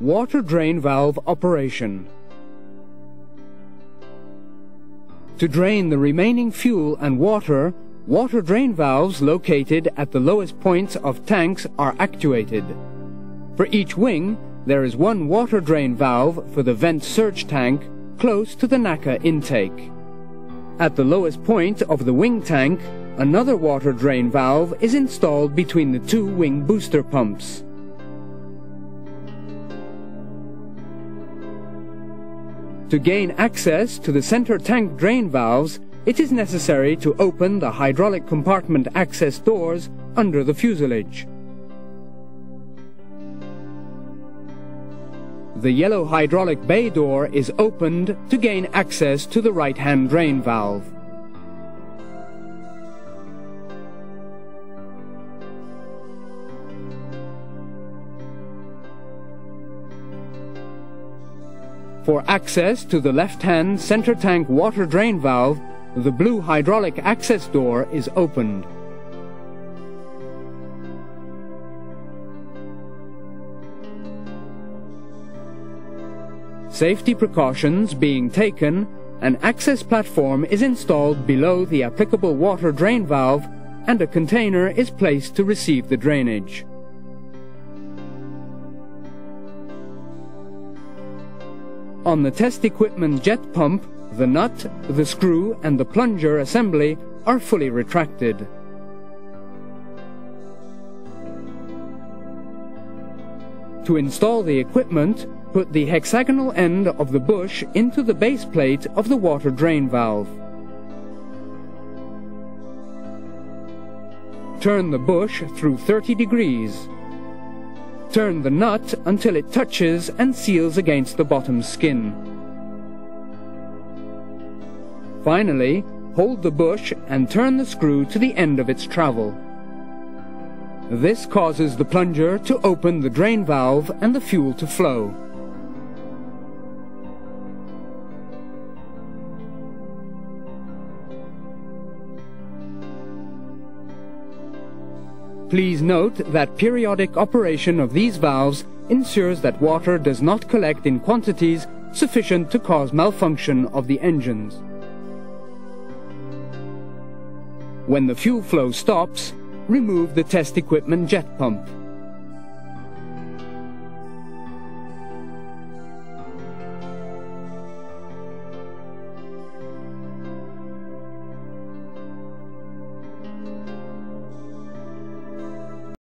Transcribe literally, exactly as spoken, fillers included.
Water drain valve operation. To drain the remaining fuel and water, water drain valves located at the lowest points of tanks are actuated. For each wing, there is one water drain valve for the vent surge tank close to the N A C A intake. At the lowest point of the wing tank, another water drain valve is installed between the two wing booster pumps. To gain access to the center tank drain valves, it is necessary to open the hydraulic compartment access doors under the fuselage. The yellow hydraulic bay door is opened to gain access to the right-hand drain valve. For access to the left-hand center tank water drain valve, the blue hydraulic access door is opened. Safety precautions being taken, an access platform is installed below the applicable water drain valve and a container is placed to receive the drainage. On the test equipment jet pump, the nut, the screw and the plunger assembly are fully retracted. To install the equipment, put the hexagonal end of the bush into the base plate of the water drain valve. Turn the bush through thirty degrees. Turn the nut until it touches and seals against the bottom skin. Finally, hold the bush and turn the screw to the end of its travel. This causes the plunger to open the drain valve and the fuel to flow. Please note that periodic operation of these valves ensures that water does not collect in quantities sufficient to cause malfunction of the engines. When the fuel flow stops, remove the test equipment jet pump.